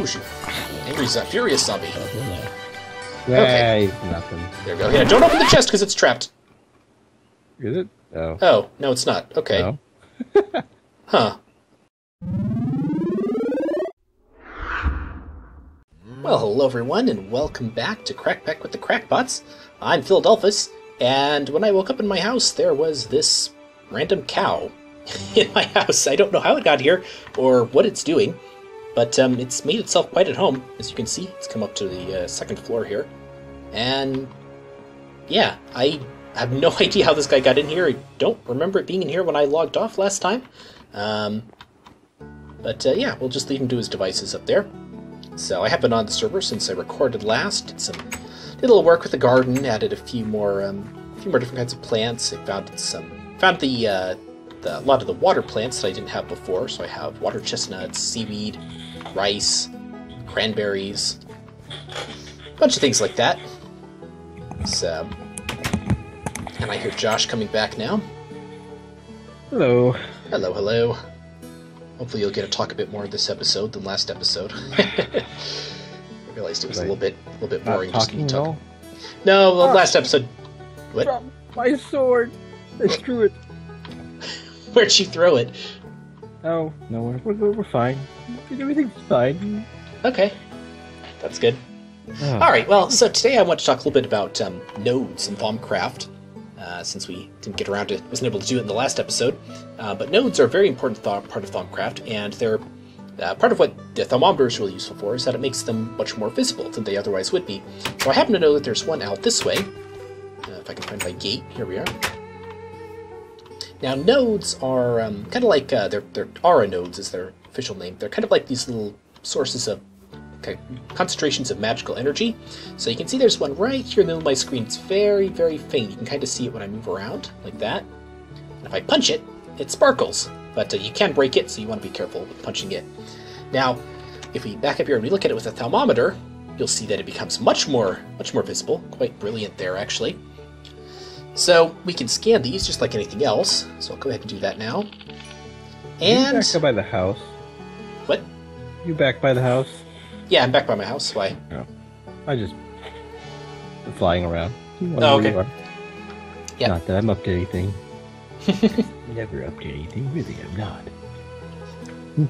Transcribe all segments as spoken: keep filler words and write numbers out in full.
Explosion. Angry, uh, furious zombie. Okay. Nah, nothing. There we go. Yeah, don't open the chest because it's trapped. Is it? Oh. Oh, no, it's not. Okay. No. Huh. Well, hello everyone, and welcome back to Crackpack with the Crackpots. I'm Philadelphus, and when I woke up in my house, there was this random cow in my house. I don't know how it got here, or what it's doing, but um, it's made itself quite at home. As you can see, it's come up to the uh, second floor here. And, yeah, I have no idea how this guy got in here. I don't remember it being in here when I logged off last time. Um, but, uh, yeah, we'll just leave him to his devices up there. So I have been on the server since I recorded last. Did some did a little work with the garden, added a few more um, a few more different kinds of plants. I found some found the, uh, the a lot of the water plants that I didn't have before. So I have water chestnuts, seaweed, rice, cranberries, a bunch of things like that. So, and I hear Josh coming back now. Hello. Hello. Hello. Hopefully you'll get to talk a bit more this episode than last episode. I realized it was a little bit, a little bit boring just me talking. No, well, ah, last episode. What? My sword. I threw it. Where'd she throw it? Oh, nowhere. We're, we're, we're fine. Everything's fine. Okay, that's good. Oh. All right. Well, so today I want to talk a little bit about um, nodes and Bombcraft. Uh, since we didn't get around to, wasn't able to do it in the last episode. Uh, but nodes are a very important part of Thaumcraft, and they're uh, part of what the Thaumometer is really useful for, is that it makes them much more visible than they otherwise would be. So I happen to know that there's one out this way. Uh, if I can find my gate, here we are. Now nodes are um, kind of like, uh, they're, they're Aura Nodes is their official name. They're kind of like these little sources of Okay, concentrations of magical energy. So you can see there's one right here in the middle of my screen. It's very, very faint. You can kind of see it when I move around, like that. And if I punch it, it sparkles. But uh, you can break it, so you want to be careful with punching it. Now, if we back up here and we look at it with a thermometer, you'll see that it becomes much more, much more visible. Quite brilliant there, actually. So we can scan these just like anything else. So I'll go ahead and do that now. And you back up by the house. What? You back by the house? Yeah, I'm back by my house. Why? No, I just I'm flying around. Oh, okay. Yeah. Not that I'm up to anything. Never up to anything. Really, I'm not.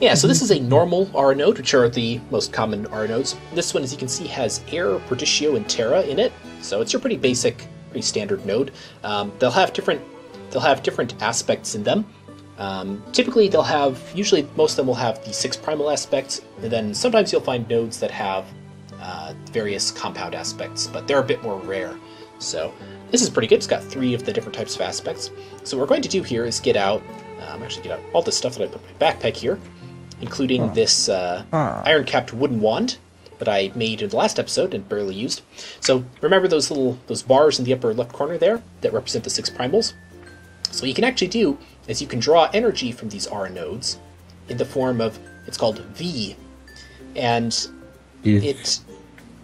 Yeah. So this is a normal Aura node, which are the most common Aura nodes. This one, as you can see, has Air, Perdicchio, and Terra in it. So it's your pretty basic, pretty standard node. Um, they'll have different. They'll have different aspects in them. Um, typically they'll have, usually most of them will have the six primal aspects, and then sometimes you'll find nodes that have uh, various compound aspects, but they're a bit more rare. So this is pretty good. It's got three of the different types of aspects. So what we're going to do here is get out, um, actually get out all the stuff that I put in my backpack here, including uh. this uh, uh. iron-capped wooden wand that I made in the last episode and barely used. So remember those little, those bars in the upper left corner there that represent the six primals? So what you can actually do is you can draw energy from these Aura nodes in the form of, it's called V, and yes. it,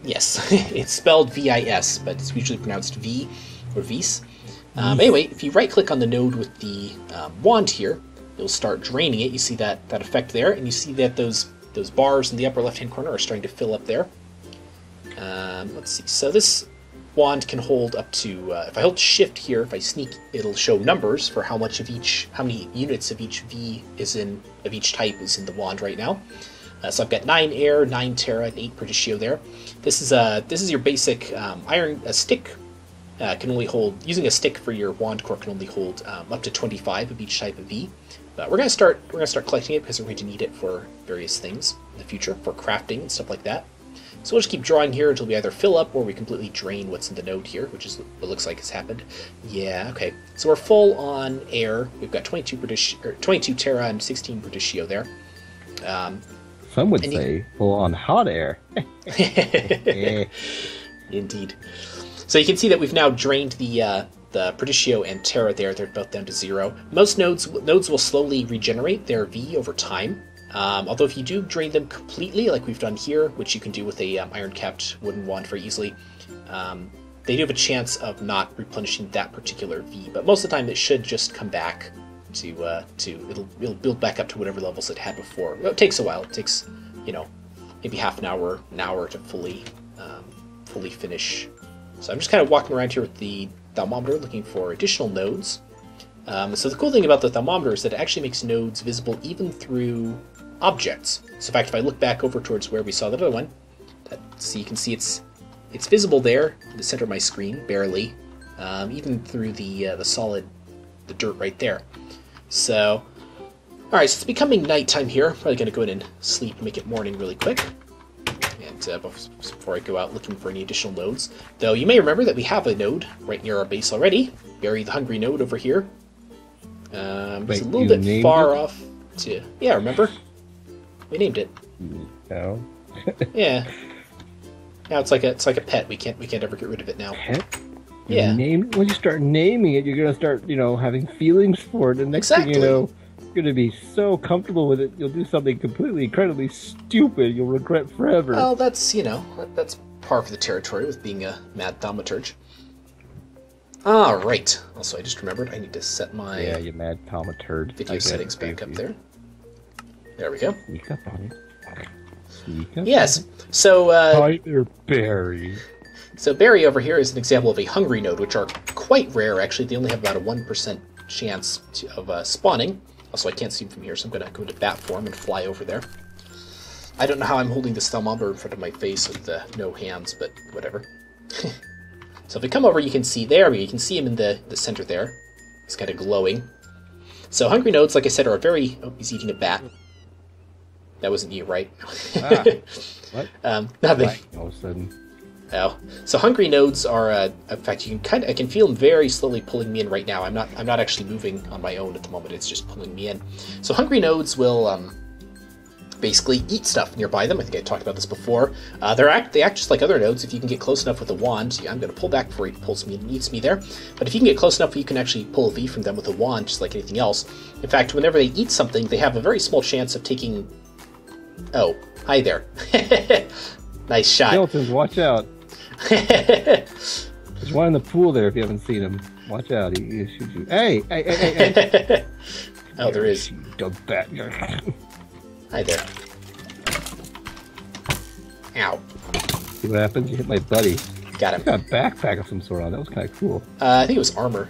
yes, it's spelled V I S, but it's usually pronounced V or Vis. Um, anyway, if you right-click on the node with the um, wand here, you'll start draining it. You see that, that effect there, and you see that those those bars in the upper left-hand corner are starting to fill up there. Um, let's see, so this wand can hold up to, uh, if I hold shift here, if I sneak, it'll show numbers for how much of each, how many units of each V is in, of each type is in the wand right now. Uh, so I've got nine Air, nine Terra, and eight Perdicchio there. This is a, this is your basic um, iron, a stick uh, can only hold, using a stick for your wand core can only hold um, up to twenty-five of each type of V. But we're going to start, we're going to start collecting it because we're going to need it for various things in the future, for crafting and stuff like that. So we'll just keep drawing here until we either fill up or we completely drain what's in the node here, which is what looks like has happened. Yeah, okay. So we're full on Air. We've got twenty-two Perdic- or twenty-two Terra and sixteen Perdicchio there. Um, Some would say you... full on hot air. Indeed. So you can see that we've now drained the uh, the Perdicchio and Terra there. They're both down to zero. Most nodes nodes will slowly regenerate their V over time. Um, although if you do drain them completely, like we've done here, which you can do with a um, iron-capped wooden wand very easily, um, they do have a chance of not replenishing that particular V. But most of the time, it should just come back to uh, to it'll it'll build back up to whatever levels it had before. It takes a while. It takes you know maybe half an hour, an hour to fully um, fully finish. So I'm just kind of walking around here with the Thaumometer looking for additional nodes. Um, so the cool thing about the Thaumometer is that it actually makes nodes visible even through objects. So in fact, if I look back over towards where we saw the other one, that, so you can see it's it's visible there in the center of my screen, barely, um, even through the uh, the solid, the dirt right there. So, all right, so it's becoming nighttime here. Probably gonna go in and sleep and make it morning really quick. And uh, before I go out looking for any additional nodes, though you may remember that we have a node right near our base already, Barry the Hungry Node over here. Um, Wait, it's a little bit far it? off. To yeah, remember? We named it. No. Yeah. Now it's like a it's like a pet. We can't we can't ever get rid of it now. Pet? You yeah. Name, when you start naming it, you're gonna start you know having feelings for it, and next exactly. thing you know, you're gonna be so comfortable with it, you'll do something completely incredibly stupid you'll regret forever. Well, that's you know that's par for the territory with being a mad thaumaturge. All right. Also, I just remembered I need to set my yeah, you mad thaumaturge video settings back up there. There we go. Sneak up on it. Sneak up. Yes. So. Uh, Hi there, Barry. So Barry over here is an example of a hungry node, which are quite rare. Actually, they only have about a one percent chance to, of uh, spawning. Also, I can't see them from here, so I'm going to go into bat form and fly over there. I don't know how I'm holding this thermometer in front of my face with uh, no hands, but whatever. So if we come over, you can see there. You can see him in the the center there. It's kind of glowing. So hungry nodes, like I said, are very. Oh, he's eating a bat. That wasn't you, right? ah, what? Um, nothing. Right. All of a sudden. Oh, so hungry nodes are. Uh, in fact, you can kind of. I can feel them very slowly pulling me in right now. I'm not. I'm not actually moving on my own at the moment. It's just pulling me in. So hungry nodes will um, basically eat stuff nearby them. I think I talked about this before. Uh, they act. They act just like other nodes. If you can get close enough with a wand, I'm going to pull back before he pulls me and eats me there. But if you can get close enough, you can actually pull a V from them with a wand, just like anything else. In fact, whenever they eat something, they have a very small chance of taking. Oh, hi there. Nice shot. Skeletons, watch out. There's one in the pool there if you haven't seen him. Watch out. He, he shoots you. Hey, hey, hey, hey. hey. Oh, there is. Dumb bat. Hi there. Ow. See what happens? You hit my buddy. Got him. I got a backpack of some sort on. That was kind of cool. Uh, I think it was armor.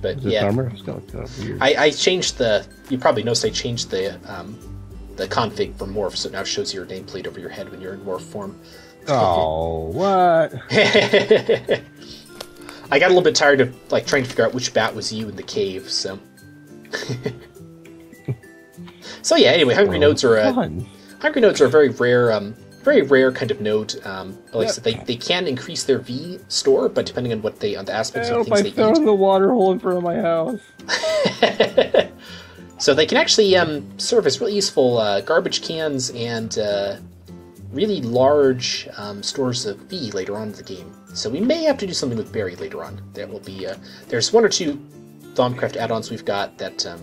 But was yeah. it armor? It's kind of weird. I, I changed the... You probably noticed I changed the... Um, the config for morph, so it now shows your nameplate over your head when you're in morph form. Oh, what? I got a little bit tired of like trying to figure out which bat was you in the cave, so. So yeah. Anyway, hungry oh, nodes are a fun. hungry nodes are a very rare, um, very rare kind of node. Um, like yep. I said, they they can increase their V store, but depending on what they on the aspects I of things I they fell eat. In the water hole in front of my house. So they can actually um, serve as really useful uh, garbage cans and uh, really large um, stores of V later on in the game. So we may have to do something with Barry later on. There will be uh, there's one or two Thaumcraft add-ons we've got that um,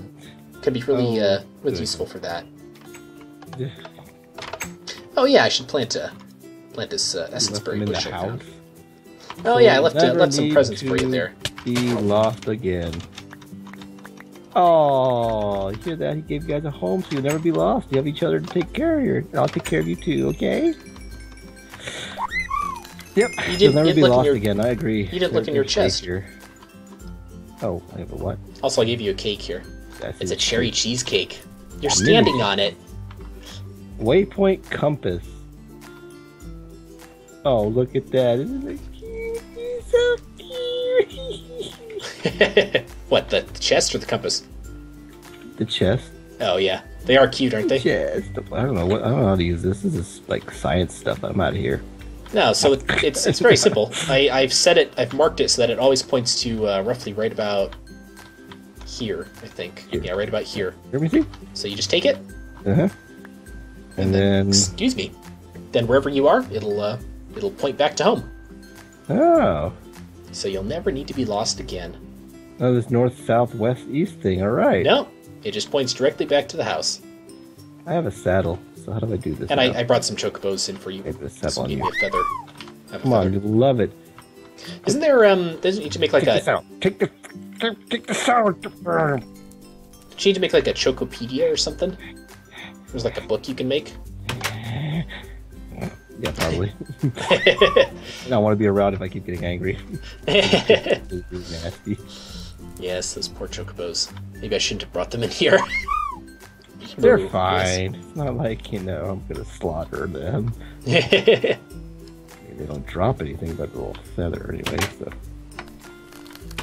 can be really oh, uh, really useful for that. Yeah. Oh yeah, I should plant a plant this uh, essence berry bush. Oh so yeah, I left uh, left some presents for you there. Be lost again. Oh, you hear that? He gave you guys a home, so you'll never be lost. You have each other to take care of you. I'll take care of you too, okay? Yep. You you'll never you be lost your, again, I agree. You didn't There's look in your chest. Here. Oh, I have a what? Also, I gave you a cake here. That's it's a cherry cake. cheesecake. You're standing on it. Waypoint compass. Oh, look at that. Isn't it cute? It's so cute. What, the, the chest or the compass? The chest. Oh yeah, they are cute, aren't they? Chest. I don't know. What, I don't know how to use this. This is like science stuff. I'm out of here. No, so it, it's it's very simple. I I've set it. I've marked it so that it always points to uh, roughly right about here. I think. Here. Yeah, right about here. Everything. So you just take it. Uh huh. And, and then, then excuse me. Then wherever you are, it'll uh, it'll point back to home. Oh. So you'll never need to be lost again. Oh, this north, south, west, east thing. All right. No, it just points directly back to the house. I have a saddle, so how do I do this? And I, I brought some chocobos in for you. This will give you a feather. Have Come a feather. on, you love it. Isn't there, um, doesn't you need to make like take a... This out. Take the take, take this out. Don't you need to make like a Chocopedia or something? There's like a book you can make. Yeah, probably. I don't want to be around if I keep getting angry. Nasty. Yes, those poor chocobos. Maybe I shouldn't have brought them in here. They're Maybe. fine. Yes. It's not like, you know, I'm going to slaughter them. They don't drop anything but a little feather anyway, so...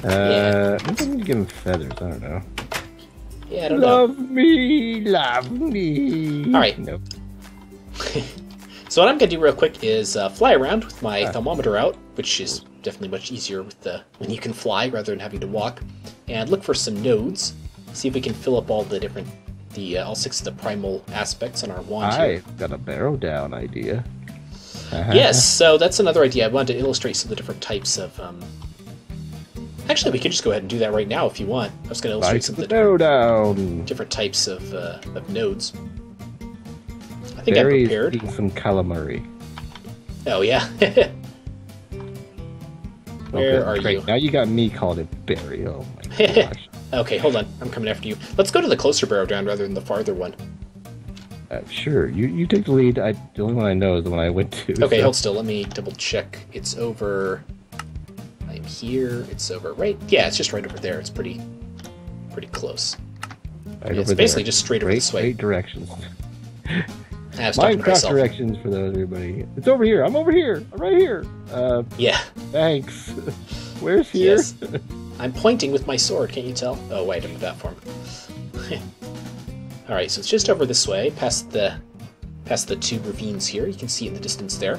Uh, yeah. Maybe I need to give them feathers, I don't know. Yeah, I don't love know. me, love me. Alright. Nope. So what I'm going to do real quick is uh, fly around with my ah. thermometer out, which is definitely much easier with the when you can fly rather than having to walk, and look for some nodes. See if we can fill up all the different, the uh, all six of the primal aspects on our wand. I've got a barrow down idea. Uh-huh. Yes, so that's another idea. I wanted to illustrate some of the different types of. Um... Actually, we could just go ahead and do that right now if you want. I was going to illustrate like some the of the different, down. different types of uh, of nodes. I think Barry's I'm prepared. Eating some calamari. Oh yeah. Where okay, are great. you? Now you got me called a Barry. Oh my gosh. Okay, hold on. I'm coming after you. Let's go to the closer barrow down rather than the farther one. Uh, sure. You you take the lead. I the only one I know is the one I went to. Okay, so. hold still. Let me double check. It's over. I'm here. It's over right. Yeah, it's just right over there. It's pretty, pretty close. Right yeah, it's basically there. just straight over great, this way. Great directions. Minecraft directions for those everybody. It's over here. I'm over here. I'm right here. Uh, yeah. Thanks. Where's here? Yes. I'm pointing with my sword. Can't you tell? Oh wait, I'm in that form. All right, so it's just over this way, past the, past the two ravines here. You can see in the distance there.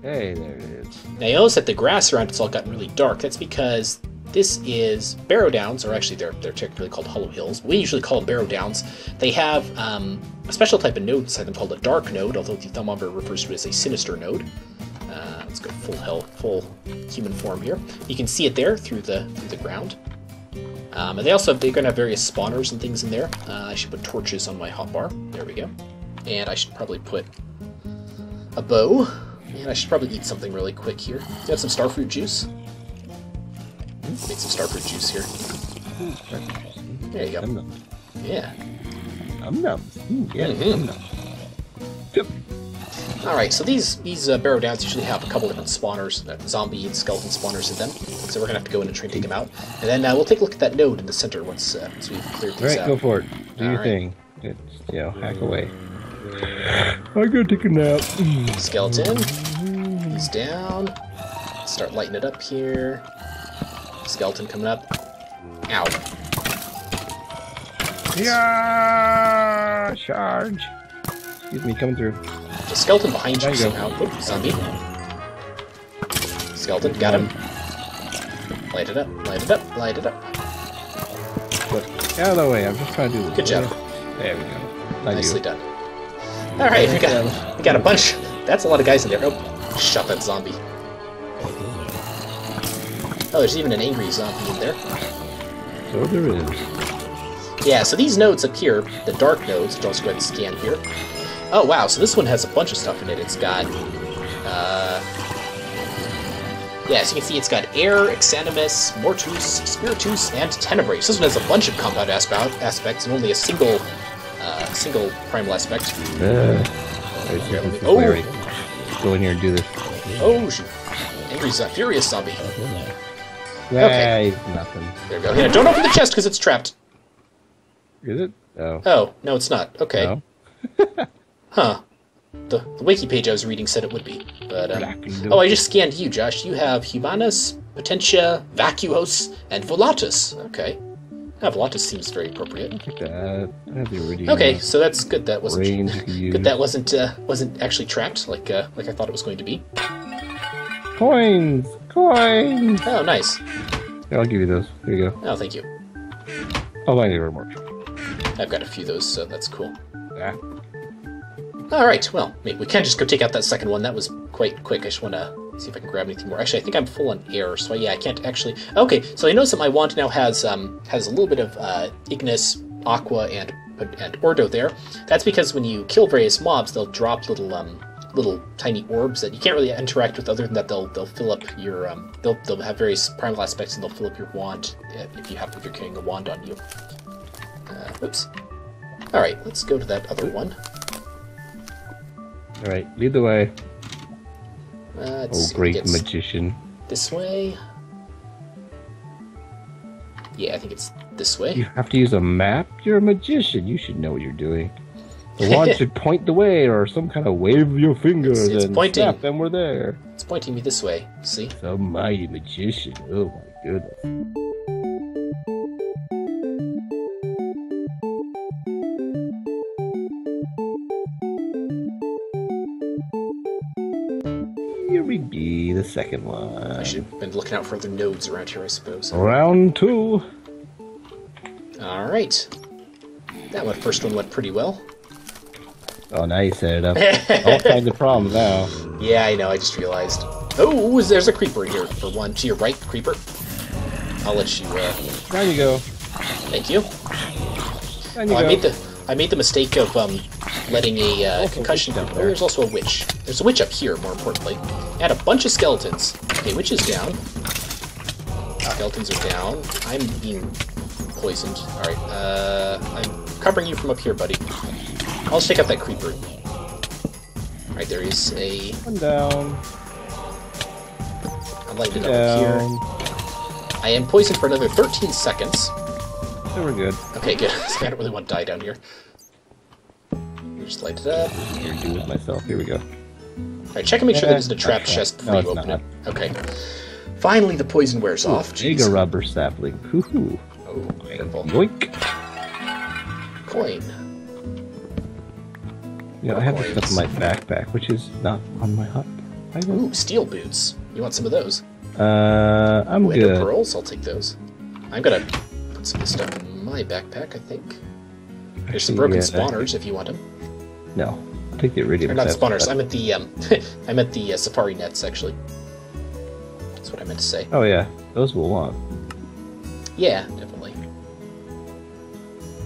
Hey, there it is. Now you notice that the grass around it's all gotten really dark. That's because this is Barrow Downs, or actually they're they're technically called Hollow Hills. We usually call them Barrow Downs. They have um, a special type of node inside them called a dark node, although the thermometer refers to it as a sinister node. Uh, let's go full hell, full human form here. You can see it there through the through the ground. Um, and they also have, they're going to have various spawners and things in there. Uh, I should put torches on my hotbar. There we go. And I should probably put a bow. And I should probably eat something really quick here. Do you have some starfruit juice? Make some starfruit juice here. There you go. Num -num. Yeah. Num -num. Mm, yeah. Mm-hmm. Num -num. All right. So these these uh, barrow downs usually have a couple different spawners, uh, zombie and skeleton spawners in them. So we're gonna have to go in and try and take them out. And then uh, we'll take a look at that node in the center once uh, once we've cleared things out. All right. Go for it. Do All your right. thing. Just, you know, hack away. I go take a nap. Skeleton. He's down. Start lighting it up here. Skeleton coming up. Ow. Yeah, charge. Excuse me, coming through. There's a skeleton behind you, you somehow. Go. Oop, zombie. Skeleton, got him. Light it up, light it up, light it up. Look, out of the way, I'm just trying to do this. Good job. There we go. Not Nicely you. done. Alright, we got, we got a bunch. That's a lot of guys in there. Oh, shot that zombie. Oh, there's even an angry zombie in there. So there is. Yeah, so these nodes up here, the dark nodes, which I'll just go ahead and scan here. Oh, wow, so this one has a bunch of stuff in it. It's got... Uh, yeah, so you can see it's got Air, exanimus, mortus, spiritus, and tenebrae. So this one has a bunch of compound aspects and only a single uh, single primal aspect. Uh, oh! Go in here and do this. Oh, shoot. Angry zombie. Furious zombie. Okay. Nah, nothing. There we go. Yeah, don't open the chest because it's trapped. Is it? Oh. Oh, no, it's not. Okay. No? Huh. The, the wiki page I was reading said it would be. But, um, oh, I just scanned you, Josh. You have Humanus, Potentia, Vacuos, and Volatus. Okay. Now, Volatus seems very appropriate. That. Really okay, so that's good. That wasn't good. That wasn't uh, wasn't actually trapped like uh, like I thought it was going to be. Coins. Coins! Oh, nice. Yeah, I'll give you those. Here you go. Oh, thank you. Oh, I need a remote. I've got a few of those, so that's cool. Yeah. Alright, well, maybe we can just go take out that second one. That was quite quick. I just want to see if I can grab anything more. Actually, I think I'm full on air, so yeah, I can't actually... Okay, so I noticed that my wand now has um has a little bit of uh, Ignis, Aqua, and, and Ordo there. That's because when you kill various mobs, they'll drop little... um. little tiny orbs that you can't really interact with, other than that they'll they'll fill up your um they'll they'll have various primal aspects and they'll fill up your wand if you have if you're carrying a wand on you. Uh, oops. All right, let's go to that other one. All right, lead the way. Uh, oh, great magician. This way? Yeah, I think it's this way. You have to use a map? You're a magician. You should know what you're doing. The wand should point the way, or some kind of wave your fingers it's, it's and pointing. Snap, and we're there. It's pointing me this way. See? The mighty magician. Oh, my goodness. The second one. I should have been looking out for other nodes around here, I suppose. Round two. Alright. That one, first one went pretty well. Oh, now you set it up. All kinds of problems now. Yeah, I know, I just realized. Oh, there's a creeper here for one. To your right, creeper. I'll let you, uh... There you go. Thank you. There you oh, go. I made the, I made the mistake of, um... letting a uh, concussion down there. There's also a witch. There's a witch up here, more importantly. And a bunch of skeletons. Okay, witch is down. Skeletons are down. I'm being poisoned. Alright, uh, I'm covering you from up here, buddy. I'll take out that creeper. Alright, there is a... One down. I'm lighting it up here. I am poisoned for another thirteen seconds. So we're good. Okay, good. I don't really want to die down here. Just light it up. Here, do it myself. Here we go. Alright, check and make yeah, sure there isn't a trap chest before no, you open not. it. Okay. Finally, the poison wears Ooh, off. Jeez. Mega rubber sapling. Hoo-hoo. Oh, beautiful. Yoink. Coin. You know, More I have coins. this stuff in my backpack, which is not on my hut. Ooh, steel boots. You want some of those? Uh, I'm Ooh, good. Pearls. I'll take those. I'm gonna put some of this stuff in my backpack, I think. There's some broken yeah, spawners if you want them. No, I think they're really. They're not spawners. But... I'm at the um, I'm at the uh, safari nets actually. That's what I meant to say. Oh yeah, those we'll want. Yeah, definitely.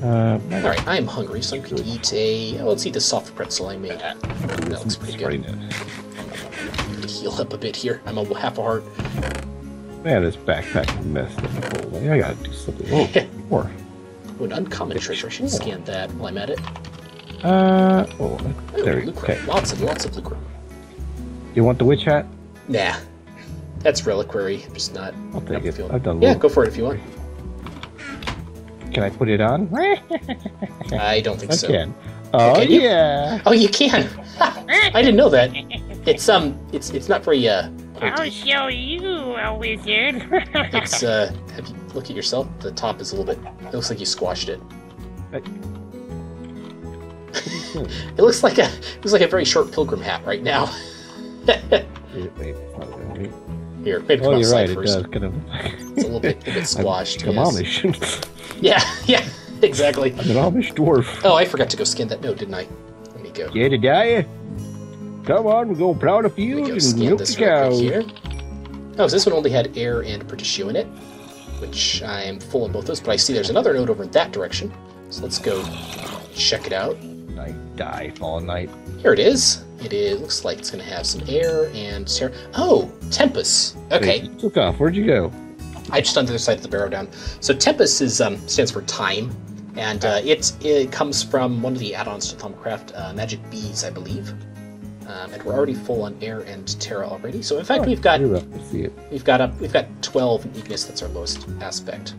Uh, All right, I'm hungry, so I'm going to eat a. Oh, let's eat the soft pretzel I made. Uh, that looks pretty good. Need to heal up a bit here. I'm a half a heart. Man, this backpack messed up. The whole way. I gotta do something. Oh, more. Oh, an uncommon treasure. I should scan that while I'm at it. Uh, oh, there we go. Okay. Lots and lots of lucre. You want the witch hat? Nah. That's reliquary. Just not... I'll take it. I've done Yeah, go for it if you want. Can I put it on? I don't think I so. I can. Oh, can yeah. You? Oh, you can. I didn't know that. It's, um, it's, it's not very, uh... I'll show you, a wizard. It's, uh, have you, look at yourself. The top is a little bit... It looks like you squashed it. Right. It looks like a it looks like a very short pilgrim hat right now. Here, maybe come oh, you're right. It first. Does kind of. It's a little bit, a bit squashed. I'm yes. Amish. Yeah, yeah, exactly. I'm an Amish dwarf. Oh, I forgot to go skin that note, didn't I? Let me go. Yeah, did I? Come on, we'll go plow the field and milk the cows. Here. Oh, so this one only had air and Perdicchio in it, which I am full of both those. But I see there's another note over in that direction, so let's go check it out. I die all night. Here it is. It is. Looks like it's going to have some air and terra. Oh, Tempus. Okay. Wait, you took off. Where'd you go? I just on the other side of the Barrow Down. So Tempus is um stands for time, and uh, it it comes from one of the add-ons to Thaumcraft, uh, Magic Bees, I believe. Um, and we're already full on air and terra already. So in fact, oh, we've got see it. we've got up we've got twelve in Ignis. That's our lowest aspect.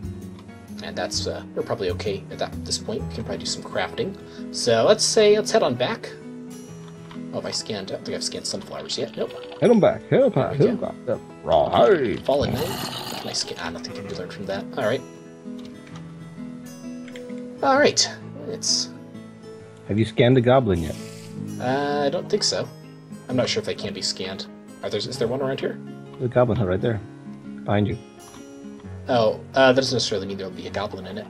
And that's, uh, we're probably okay at that, this point. We can probably do some crafting. So let's say, let's head on back. Oh, have I scanned? I don't think I've scanned sunflowers yet. Nope. Head on back. Head on back. Head on back. Rawhide. Fallen Knight. Nice scan. Ah, nothing can be learned from that. Alright. Alright. It's... Have you scanned a goblin yet? Uh, I don't think so. I'm not sure if they can be scanned. Are there, is there one around here? There's a goblin right there. Behind you. Oh, uh, that doesn't necessarily mean there'll be a goblin in it.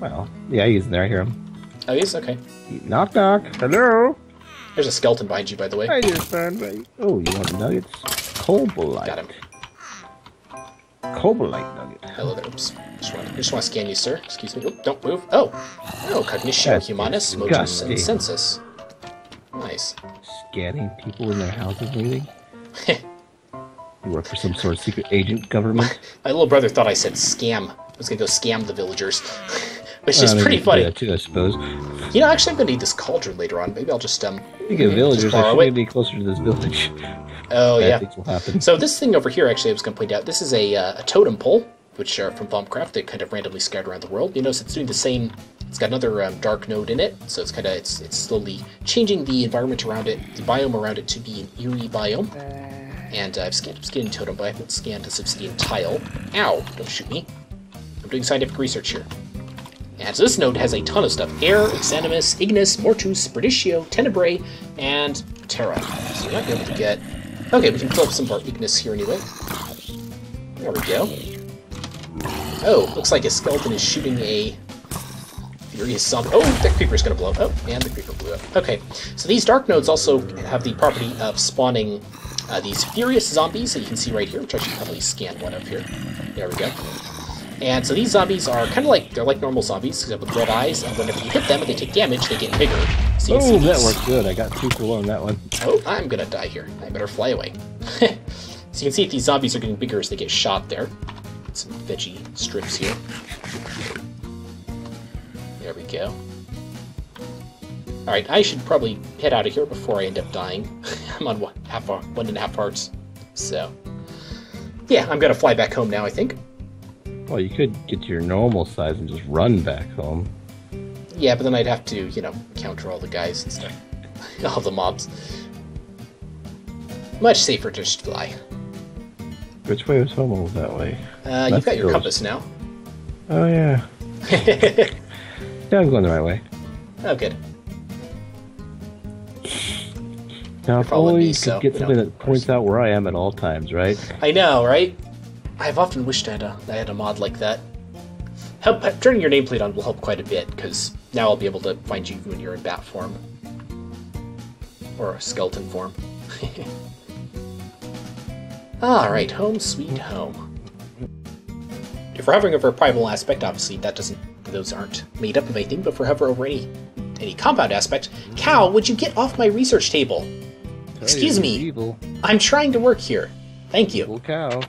Well, yeah, he's in there. I hear him. Oh, he's okay. Knock, knock. Hello. There's a skeleton behind you, by the way. I just found me. Oh, you want nuggets? Cobalite. Got him. Cobalite nugget. Hello there. Oops. Just want, just want to scan you, sir. Excuse me. Oop, don't move. Oh. Oh, Cognition, That's Humanus, Mortus, and Census. Nice. Scanning people in their houses, maybe? Heh. You work for some sort of secret agent government? My little brother thought I said scam. I was going to go scam the villagers, which is pretty funny. Too, I suppose. You know, actually, I'm going to need this cauldron later on. Maybe I'll just um. Speaking of villagers, I should maybe be closer to this village. Oh, bad yeah. Things will happen. So this thing over here, actually, I was going to point out, this is a, uh, a totem pole, which are from Bombcraft. They kind of randomly scattered around the world. You notice it's doing the same. It's got another um, dark node in it, so it's kind of it's it's slowly changing the environment around it, the biome around it, to be an eerie biome. And uh, I've scanned obsidian totem, but I haven't scanned this obsidian tile. Ow! Don't shoot me. I'm doing scientific research here. And so this node has a ton of stuff. Air, exanimus, Ignis, mortus, Perdicchio, tenebrae, and Terra. So we're not going to be able to get... Okay, we can fill up some of our Ignis here anyway. There we go. Oh, looks like a skeleton is shooting a furious zombie. Oh, that creeper's going to blow up. Oh, and the creeper blew up. Okay, so these dark nodes also have the property of spawning uh, these furious zombies that you can see right here, which I should probably scan one up here. There we go. And so these zombies are kind of like, they're like normal zombies, except with red eyes, and whenever you hit them and they take damage, they get bigger. So oh, that worked good. I got two below on that one. Oh, I'm gonna die here. I better fly away. So you can see if these zombies are getting bigger as they get shot there. Some veggie strips here. There we go. Alright, I should probably head out of here before I end up dying. I'm on one, half, one and a half hearts, so... Yeah, I'm gonna fly back home now, I think. Well, you could get to your normal size and just run back home. Yeah, but then I'd have to, you know, counter all the guys and stuff. All the mobs. Much safer to just fly. Which way was home? That way. Uh, you've got your compass now. Oh, yeah. Yeah, I'm going the right way. Oh, good. Now, if only you could get something that points out where I am at all times, right? I know, right? I've often wished I had a, I had a mod like that. Help, turning your nameplate on will help quite a bit, because now I'll be able to find you when you're in bat form. Or a skeleton form. Alright, home sweet home. If we're hovering over a primal aspect, obviously that doesn't, those aren't made up of anything, but if we're hovering over any, any compound aspect... Cow, would you get off my research table? Excuse me, evil. I'm trying to work here. Thank you. Cool cow.